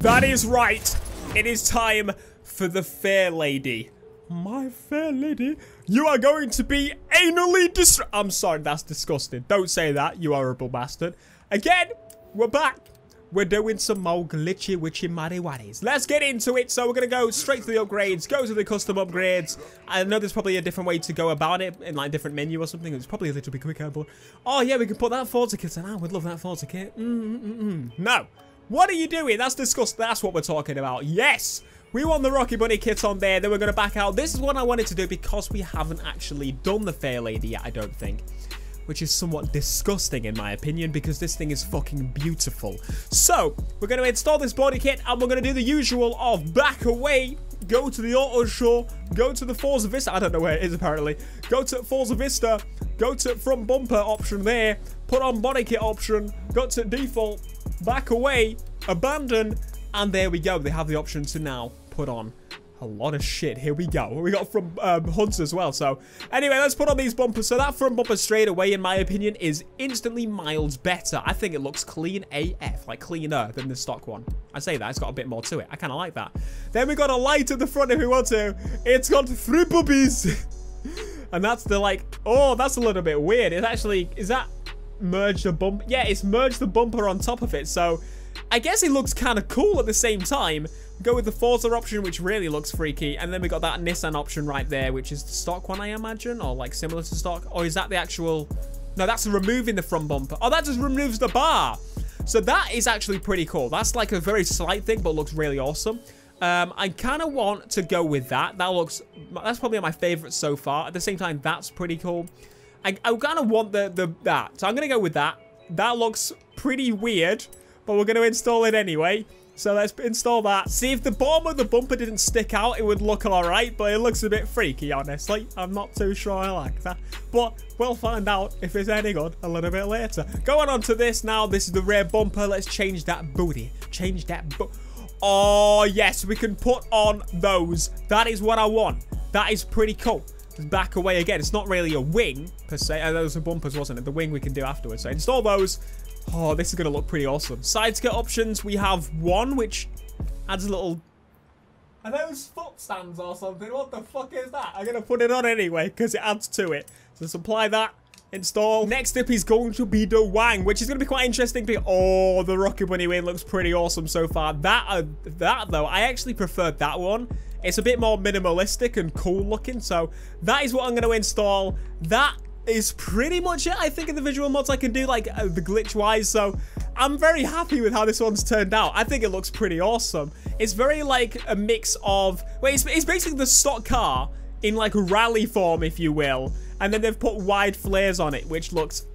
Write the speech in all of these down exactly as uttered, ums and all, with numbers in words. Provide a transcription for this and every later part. That is right. It is time for the fair lady. My fair lady, you are going to be anally dis- I'm sorry, that's disgusting. Don't say that, you horrible bastard. Again, we're back. We're doing some more glitchy, witchy, maddy waddies. Let's get into it. So we're going to go straight to the upgrades, go to the custom upgrades. I know there's probably a different way to go about it in like a different menu or something. It's probably a little bit quicker, but... Oh, yeah, we can put that Forza kit in. I would love that Forza kit. Mm-mm-mm-mm. No. What are you doing? That's disgusting. That's what we're talking about. Yes. We want the Rocky Bunny kit on there. Then we're going to back out. This is what I wanted to do because we haven't actually done the Fair Lady yet, I don't think. Which is somewhat disgusting in my opinion because this thing is fucking beautiful. So, we're going to install this body kit and we're going to do the usual of back away, go to the auto show, go to the Forza Vista, I don't know where it is apparently, go to Forza Vista, go to front bumper option there, put on body kit option, go to default, back away, abandon, and there we go. They have the option to now put on a lot of shit. Here we go. We got from um, Hunts as well. So anyway, let's put on these bumpers. So that front bumper straight away, in my opinion, is instantly miles better. I think it looks clean A F, like cleaner than the stock one. I say that, it's got a bit more to it. I kind of like that. Then we got a light at the front if we want to. It's got three puppies. And that's the like, oh, that's a little bit weird. It's actually, is that merged a bump? Yeah, it's merged the bumper on top of it. So I guess it looks kind of cool at the same time. Go with the Forza option, which really looks freaky. And then we got that Nissan option right there, which is the stock one, I imagine, or like similar to stock. Or is that the actual... No, that's removing the front bumper. Oh, that just removes the bar. So that is actually pretty cool. That's like a very slight thing, but looks really awesome. Um, I kind of want to go with that. That looks... That's probably my favorite so far. At the same time, that's pretty cool. I, I kind of want the, the that. So I'm going to go with that. That looks pretty weird, but we're going to install it anyway. So let's install that. See, if the bottom of the bumper didn't stick out, it would look all right, but it looks a bit freaky, honestly. I'm not too sure I like that, but we'll find out if it's any good a little bit later. Going on to this now, this is the rear bumper. Let's change that booty. Change that bo- Oh, yes, we can put on those. That is what I want. That is pretty cool. Back away again. It's not really a wing, per se. Oh, those are bumpers, wasn't it? The wing we can do afterwards. So install those. Oh, this is going to look pretty awesome. Side skirt options, we have one, which adds a little... Are those foot stands or something? What the fuck is that? I'm going to put it on anyway, because it adds to it. So supply that, install. Next up is going to be the wang, which is going to be quite interesting. Because, oh, the Rocky Bunny wing looks pretty awesome so far. That, uh, that though, I actually preferred that one. It's a bit more minimalistic and cool looking. So that is what I'm going to install. That is pretty much it, I think, in the visual mods I can do, like, uh, the glitch-wise, so I'm very happy with how this one's turned out. I think it looks pretty awesome. It's very, like, a mix of... Wait, it's, it's basically the stock car in, like, rally form, if you will, and then they've put wide flares on it, which looks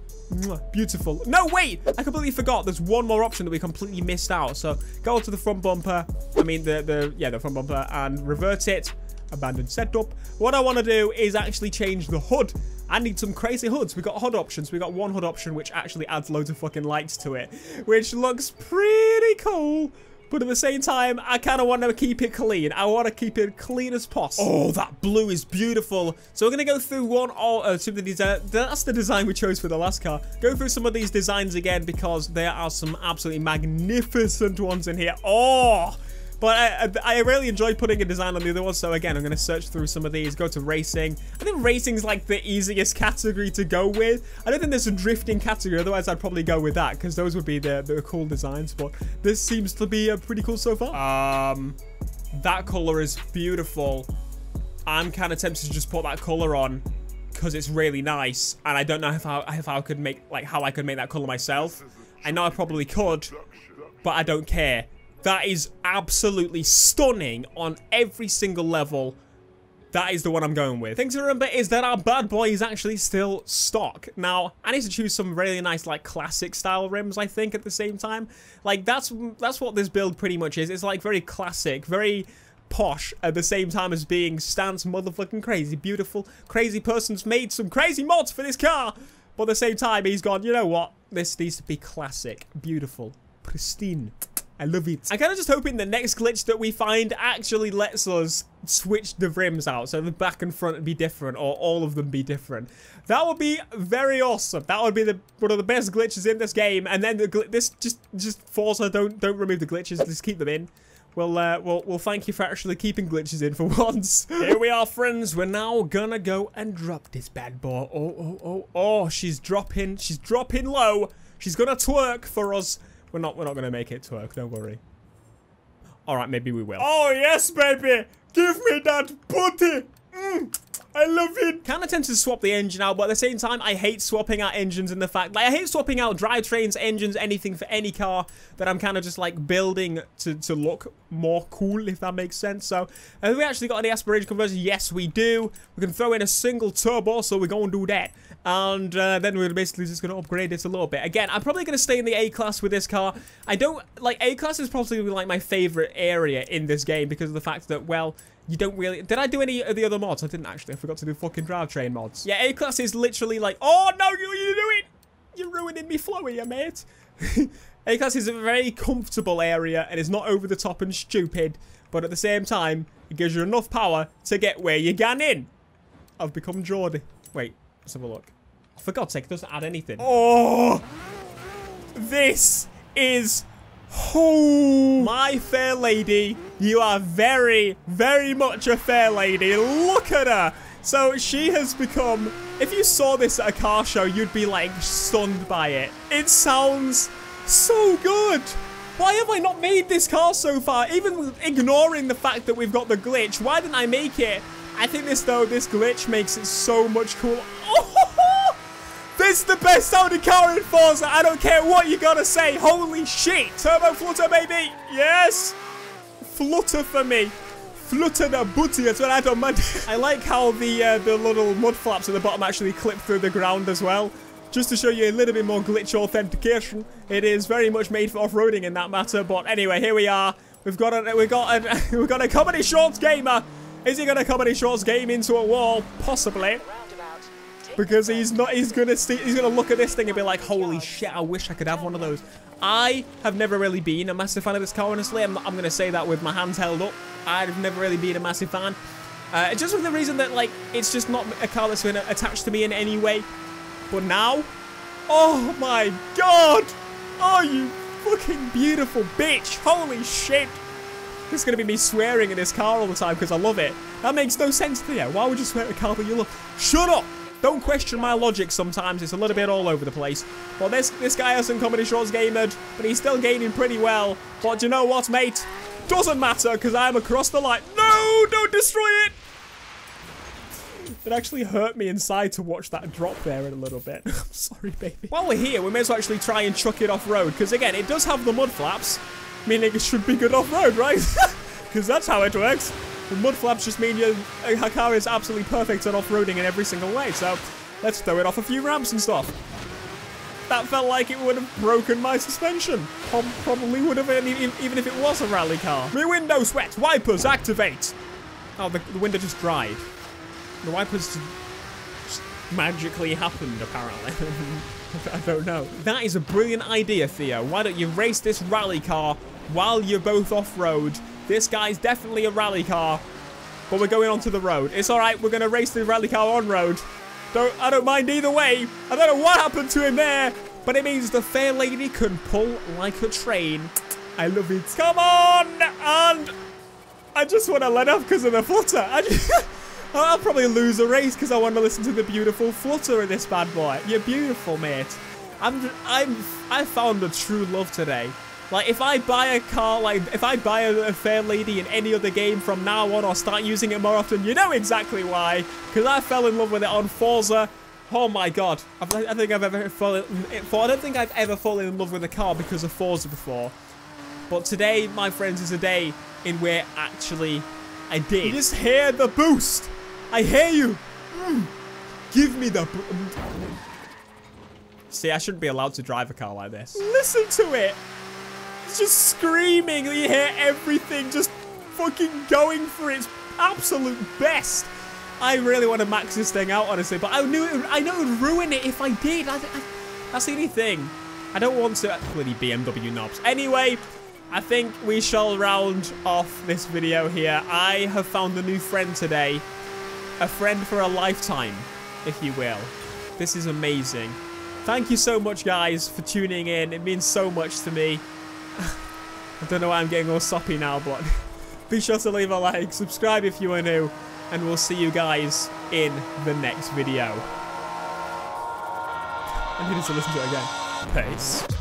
beautiful. No, wait! I completely forgot. There's one more option that we completely missed out, so go to the front bumper, I mean, the, the yeah, the front bumper, and revert it, abandoned setup. What I want to do is actually change the hood. I need some crazy hoods. We got hood options. We got one hood option, which actually adds loads of fucking lights to it, which looks pretty cool. But at the same time, I kind of want to keep it clean. I want to keep it clean as possible. Oh, that blue is beautiful. So we're going to go through one or uh, two of the design. That's the design we chose for the last car. Go through some of these designs again, because there are some absolutely magnificent ones in here. Oh, but I, I really enjoyed putting a design on the other one. So again, I'm going to search through some of these. Go to racing. I think racing's like the easiest category to go with. I don't think there's a drifting category. Otherwise, I'd probably go with that, because those would be the, the cool designs. But this seems to be uh, pretty cool so far. Um, that color is beautiful. I'm kind of tempted to just put that color on, because it's really nice. And I don't know if I, if I could make like how I could make that color myself. I know I probably could, but I don't care. That is absolutely stunning on every single level. That is the one I'm going with. Thing to remember is that our bad boy is actually still stock. Now, I need to choose some really nice, like, classic style rims, I think, at the same time. Like, that's that's what this build pretty much is. It's, like, very classic, very posh, at the same time as being stance motherfucking crazy. Beautiful, crazy person's made some crazy mods for this car. But at the same time, he's gone, you know what? This needs to be classic, beautiful, pristine. I love it. I'm kind of just hoping the next glitch that we find actually lets us switch the rims out so the back and front would be different, or all of them be different. That would be very awesome. That would be the one of the best glitches in this game. And then the gl this just just Forza, don't don't remove the glitches, just keep them in. We'll, uh, we'll, we'll thank you for actually keeping glitches in for once. Here we are, friends. We're now gonna go and drop this bad boy. Oh, oh, oh, oh. She's dropping. She's dropping low. She's gonna twerk for us. We're not, we're not gonna make it twerk. Don't worry. All right, maybe we will. Oh, yes, baby. Give me that booty. Mm. I love it. Kind of tend to swap the engine out, but at the same time, I hate swapping out engines and the fact, like, I hate swapping out drivetrains, engines, anything for any car that I'm kind of just like building to, to look more cool, if that makes sense. So, have we actually got any aspiration conversion? Yes, we do. We can throw in a single turbo, so we're going to do that. And uh, then we're basically just going to upgrade it a little bit. Again, I'm probably going to stay in the A-Class with this car. I don't, like, A-Class is probably like my favorite area in this game because of the fact that, well, you don't really... Did I do any of the other mods? I didn't actually. I forgot to do fucking drivetrain mods. Yeah, A-Class is literally like... Oh, no, you, you do it! You're ruining me flow here, mate. A-Class is a very comfortable area, and it's not over the top and stupid. But at the same time, it gives you enough power to get where you're going in. I've become Jordy. Wait, let's have a look. For God's sake, it doesn't add anything. Oh! This is... Oh, my fair lady, you are very, very much a fair lady. Look at her. So she has become, if you saw this at a car show, you'd be like stunned by it. It sounds so good. Why have I not made this car so far? Even ignoring the fact that we've got the glitch, why didn't I make it? I think this though, this glitch makes it so much cooler. Oh, this is the best sounding car in Forza. I don't care what you gotta say. Holy shit. Turbo flutter, baby. Yes. Flutter for me. Flutter the booty. That's what I don't mind. I like how the uh, the little mud flaps at the bottom actually clip through the ground as well. Just to show you a little bit more glitch authentication. It is very much made for off-roading in that matter. But anyway, here we are. We've got a we got a we've got a comedy shorts gamer. Is he gonna comedy shorts game into a wall? Possibly. Because he's not, he's gonna see, he's gonna look at this thing and be like, holy shit, I wish I could have one of those. I have never really been a massive fan of this car, honestly. I'm, I'm gonna say that with my hands held up. I've never really been a massive fan. Uh, just for the reason that, like, it's just not a car that's been attached to me in any way. But now, oh my god! Oh, you fucking beautiful bitch! Holy shit! This is gonna be me swearing in this car all the time because I love it. That makes no sense to you. Why would you swear at a car that you love? Shut up! Don't question my logic sometimes. It's a little bit all over the place. But this this guy has some comedy shorts gamered, but he's still gaining pretty well. But you know what, mate? Doesn't matter, because I'm across the line. No! Don't destroy it! It actually hurt me inside to watch that drop there in a little bit. I'm sorry, baby. While we're here, we may as well actually try and chuck it off-road, because again, it does have the mud flaps, meaning it should be good off-road, right? Because that's how it works. The mud flaps just mean your car is absolutely perfect at off-roading in every single way. So let's throw it off a few ramps and stuff. That felt like it would have broken my suspension. Probably would have, even if it was a rally car. Rear window sweat. Wipers activate. Oh, the, the window just dried. The wipers just magically happened, apparently. I don't know. That is a brilliant idea, Theo. Why don't you race this rally car while you're both off-road? This guy's definitely a rally car, but we're going onto the road. It's all right. We're going to race the rally car on road. Don't, I don't mind either way. I don't know what happened to him there, but it means the fair lady can pull like a train. I love it. Come on. And I just want to let up because of the flutter. I just, I'll probably lose a race because I want to listen to the beautiful flutter of this bad boy. You're beautiful, mate. I'm, I'm, I found a true love today. Like, if I buy a car, like, if I buy a, a fair lady in any other game from now on or start using it more often, you know exactly why. Because I fell in love with it on Forza. Oh, my God. I, I think I've ever fallen... I don't think I've ever fallen in love with a car because of Forza before. But today, my friends, is a day in where, actually, I did. You just hear the boost. I hear you. Mm. Give me the... See, I shouldn't be allowed to drive a car like this. Listen to it. It's just screaming. You hear everything just fucking going for its absolute best. I really want to max this thing out, honestly, but I knew it would, I know it would ruin it if I did. I, I, that's the only thing. I don't want to... Bloody B M W knobs. Anyway, I think we shall round off this video here. I have found a new friend today. A friend for a lifetime, if you will. This is amazing. Thank you so much, guys, for tuning in. It means so much to me. I don't know why I'm getting all soppy now, but be sure to leave a like, subscribe if you are new, and we'll see you guys in the next video. I need to listen to it again. Peace.